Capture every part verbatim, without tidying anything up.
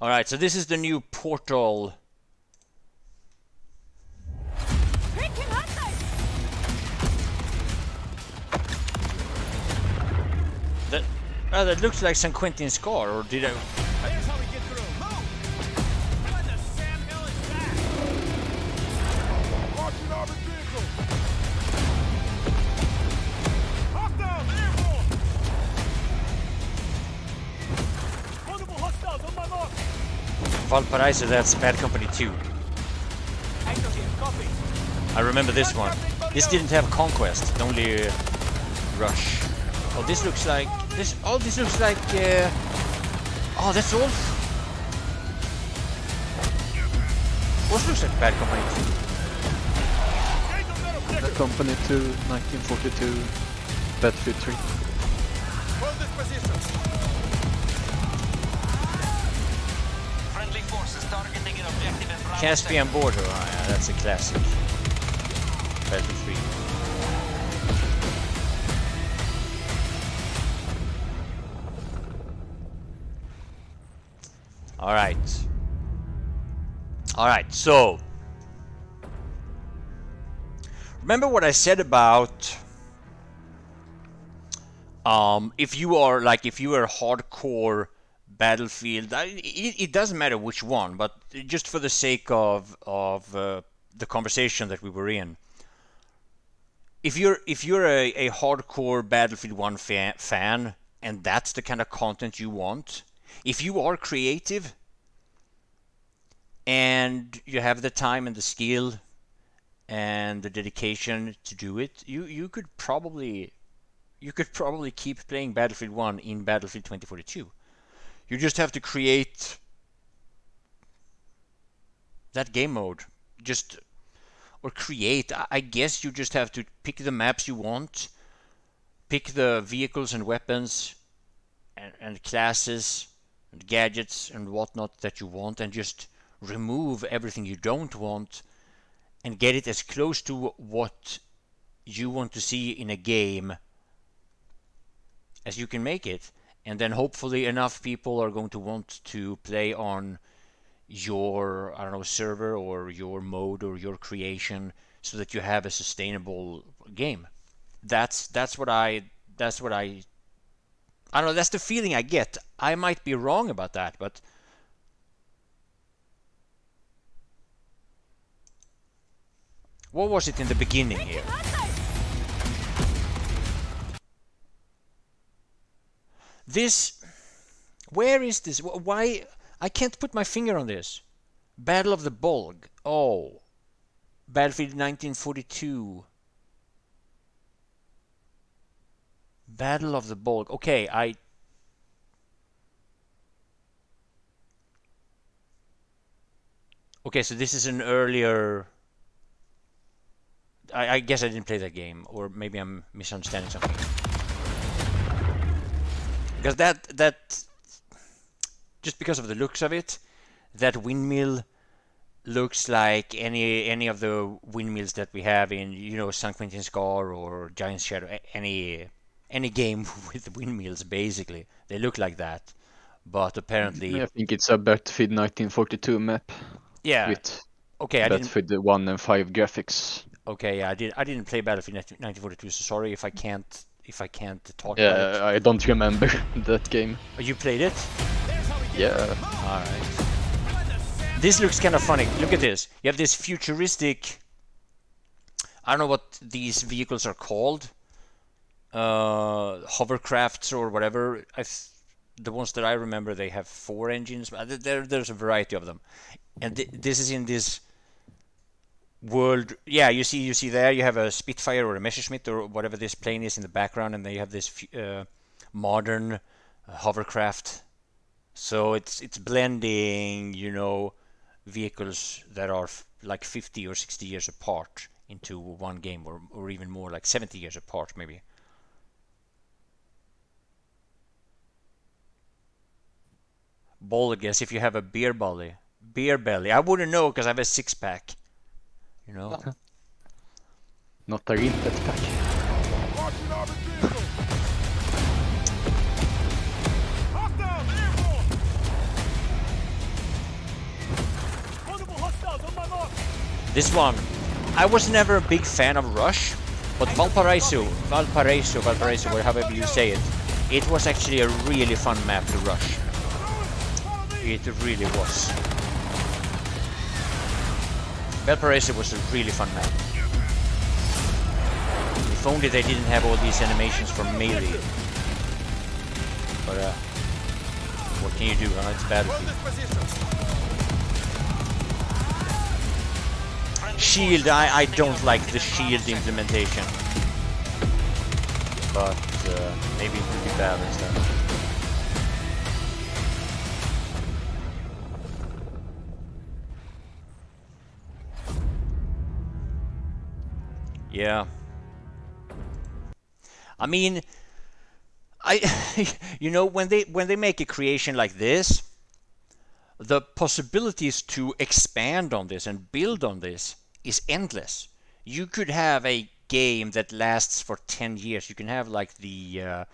Alright, so this is the new portal. That, uh, that looks like San Quentin Scar, or did I... Valparaiso, that's Bad Company Two. I remember this one. This didn't have Conquest, only uh, Rush. Oh, this looks like this. Oh, this looks like. Uh, oh, that's all. What looks like Bad Company Two? Bad Company Two, nineteen forty-two, Battlefield Three. Hold this position. Caspian border, oh, yeah, that's a classic. Battlefield Three. All right. All right. So, remember what I said about um, if you are like if you are hardcore. Battlefield. I, it, it doesn't matter which one, but just for the sake of of uh, the conversation that we were in, if you're if you're a, a hardcore Battlefield one fan, fan, and that's the kind of content you want, if you are creative and you have the time and the skill and the dedication to do it, you you could probably you could probably keep playing Battlefield one in Battlefield twenty forty-two. You just have to create that game mode, just or create. I guess you just have to pick the maps you want, pick the vehicles and weapons, and, and classes, and gadgets and whatnot that you want, and just remove everything you don't want, and get it as close to what you want to see in a game as you can make it. And then hopefully enough people are going to want to play on your, I don't know, server or your mode or your creation, so that you have a sustainable game. That's that's what I that's what I I don't know. That's the feeling I get. I might be wrong about that, but what was it in the beginning here? This, where is this? Why? I can't put my finger on this. Battle of the Bulge. Oh. Battlefield nineteen forty-two. Battle of the Bulge. Okay, I... Okay, so this is an earlier... I, I guess I didn't play that game, or maybe I'm misunderstanding something. Because that, that, just because of the looks of it, that windmill looks like any any of the windmills that we have in, you know, San Quentin Scar or Giant Shadow, any any game with windmills, basically. They look like that, but apparently... I think it's a Battlefield nineteen forty-two map. Yeah. With okay, I Battlefield didn't... one and five graphics. Okay, yeah, I, did, I didn't play Battlefield nineteen forty-two, so sorry if I can't... If I can't talk yeah, about it. I don't remember that game. Oh, you played it? Yeah. Alright. This looks kind of funny. Look at this. You have this futuristic... I don't know what these vehicles are called. Uh, hovercrafts or whatever. I've, the ones that I remember, they have four engines. But there, there's a variety of them. And th this is in this... world, yeah, you see, you see there, you have a Spitfire or a Messerschmitt or whatever this plane is in the background, and then you have this uh, modern uh, hovercraft. So it's it's blending, you know, vehicles that are f like fifty or sixty years apart into one game, or or even more, like seventy years apart, maybe. Bulge, as if you have a beer belly, beer belly. I wouldn't know because I have a six pack. You know? Not a real pet pack. This one, I was never a big fan of Rush, but Valparaiso, Valparaiso, Valparaiso, however you say it, it was actually a really fun map to Rush. It really was. Valparaiso was a really fun map. If only they didn't have all these animations from melee. But uh, what can you do? Oh, it's Battlefield. Shield, I, I don't like the shield implementation. But uh, maybe it could be balanced then. Yeah. I mean, I you know, when they when they make a creation like this, the possibilities to expand on this and build on this is endless. You could have a game that lasts for ten years. You can have like the uh,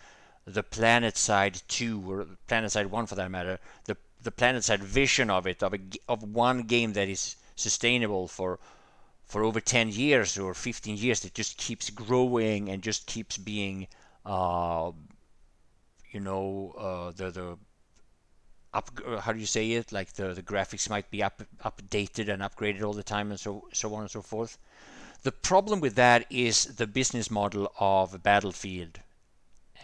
the PlanetSide two or PlanetSide one for that matter, the the PlanetSide vision of it, of a, of one game that is sustainable for for over ten years or fifteen years, that just keeps growing and just keeps being, uh, you know, uh, the, the up, how do you say it? Like the, the graphics might be up, updated and upgraded all the time and so, so on and so forth. The problem with that is the business model of Battlefield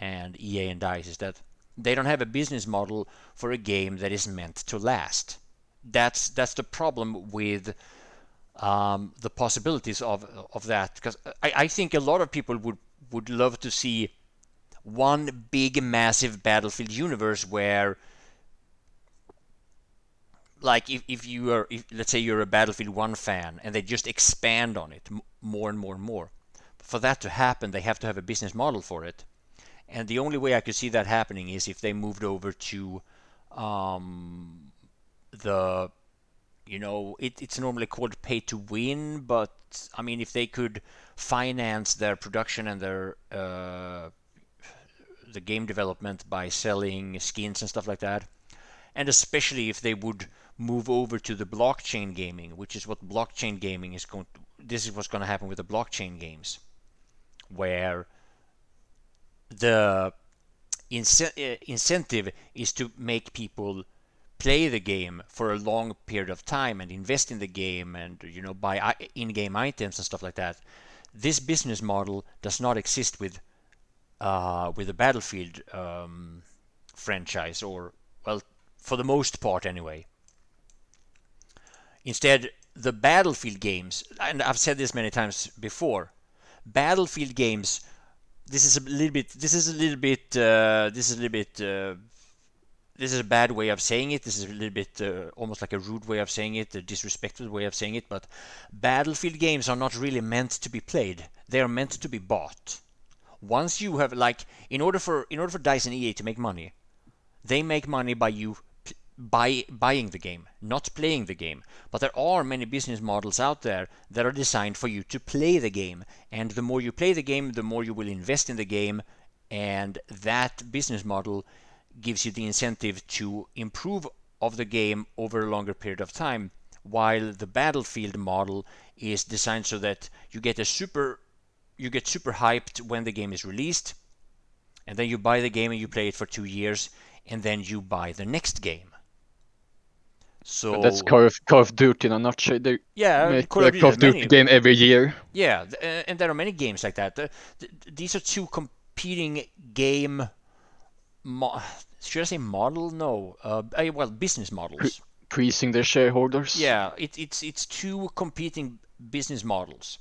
and E A and DICE is that they don't have a business model for a game that is meant to last. That's, that's the problem with Um, the possibilities of of that, because I, I think a lot of people would would love to see one big massive Battlefield universe where, like, if, if you are if, let's say you're a Battlefield one fan and they just expand on it m more and more and more. But for that to happen, they have to have a business model for it, and the only way I could see that happening is if they moved over to um, the You know, it, it's normally called pay to win, but I mean, if they could finance their production and their uh, the game development by selling skins and stuff like that, and especially if they would move over to the blockchain gaming, which is what blockchain gaming is going to, this is what's going to happen with the blockchain games, where the ince- incentive is to make people play the game for a long period of time and invest in the game and, you know, buy in-game items and stuff like that. This business model does not exist with uh, with the Battlefield um, franchise, or, well, for the most part anyway. Instead, the Battlefield games, and I've said this many times before, Battlefield games, this is a little bit, this is a little bit, uh, this is a little bit, uh, this is a bad way of saying it. This is a little bit uh, almost like a rude way of saying it, a disrespectful way of saying it, but Battlefield games are not really meant to be played. They are meant to be bought. Once you have, like, in order for in order for DICE and E A to make money, they make money by you by buying the game, not playing the game. But there are many business models out there that are designed for you to play the game, and the more you play the game, the more you will invest in the game, and that business model gives you the incentive to improve of the game over a longer period of time, while the Battlefield model is designed so that you get a super you get super hyped when the game is released, and then you buy the game and you play it for two years, and then you buy the next game. So but that's Call of, Call of Duty in a nutshell. They yeah, make Call of Duty, Call of Duty game every year. Yeah, and there are many games like that. These are two competing game Mo should I say model? No. Uh, well, business models. Increasing their shareholders. Yeah, it, it's it's two competing business models,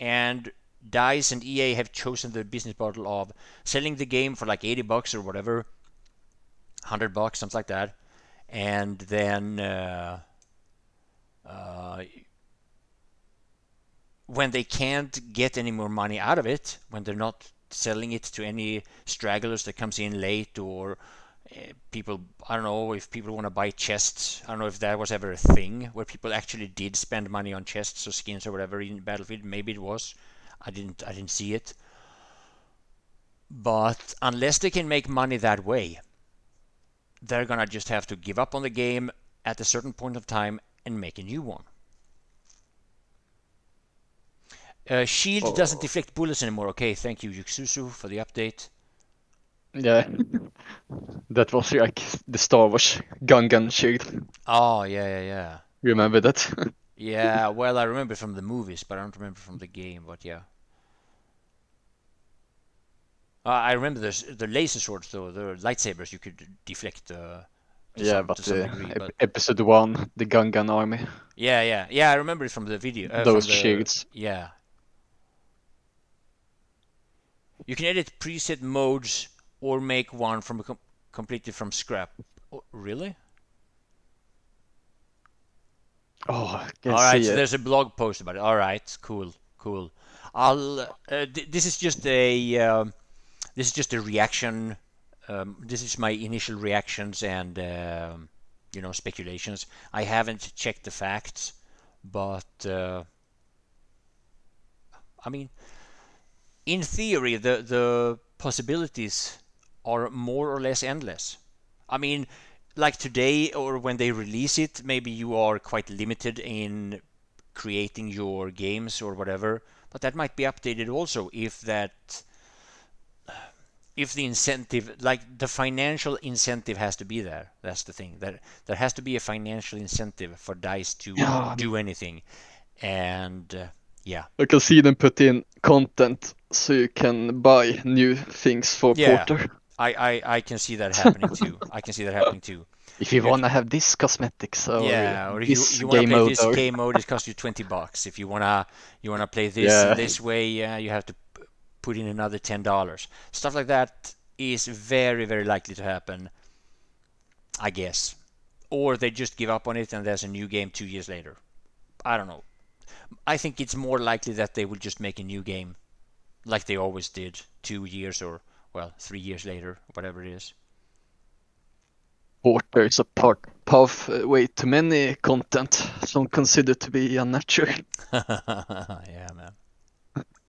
and DICE and E A have chosen the business model of selling the game for like eighty bucks or whatever, hundred bucks, something like that, and then uh, uh, when they can't get any more money out of it, when they're not selling it to any stragglers that comes in late, or uh, people, I don't know if people want to buy chests. I don't know if that was ever a thing where people actually did spend money on chests or skins or whatever in Battlefield. Maybe it was. I didn't I didn't see it. But unless they can make money that way, they're gonna just have to give up on the game at a certain point of time and make a new one. Uh, shield oh. doesn't deflect bullets anymore. Okay, thank you, Yuxusu, for the update. Yeah, that was like the Star Wars gun gun shield. Oh, yeah, yeah, yeah. Remember that? Yeah, well, I remember from the movies, but I don't remember from the game, but yeah. Uh, I remember the, the laser swords, though, the lightsabers, you could deflect uh, to yeah, some, but, to some uh, degree, ep but episode one, the gun gun army. Yeah, yeah, yeah, I remember it from the video. Uh, Those the, shields. Yeah. You can edit preset modes or make one from com completely from scrap. Oh, really? Oh, I can all right. See so it. There's a blog post about it. All right, cool, cool. I'll. Uh, th this is just a. Um, this is just a reaction. Um, this is my initial reactions and uh, you know speculations. I haven't checked the facts, but uh, I mean, in theory, the the possibilities are more or less endless. I mean. Like today or when they release it, maybe you are quite limited in creating your games or whatever, but that might be updated also if that if the incentive, like the financial incentive has to be there. That's the thing, that there has to be a financial incentive for DICE to yeah. do anything. And uh, yeah, I can see them put in content so you can buy new things for yeah. Porter. I, I, I can see that happening too. I can see that happening too. If you want to have this cosmetic, so yeah, or if you, you want to play this or... game mode, it costs you twenty bucks. If you wanna you wanna play this yeah. this way, uh, you have to put in another ten dollars. Stuff like that is very very likely to happen, I guess. Or they just give up on it and there's a new game two years later. I don't know. I think it's more likely that they will just make a new game, like they always did, two years or. Well, three years later, whatever it is. Porter is a part pathway to many content, some consider to be unnatural. Yeah, man.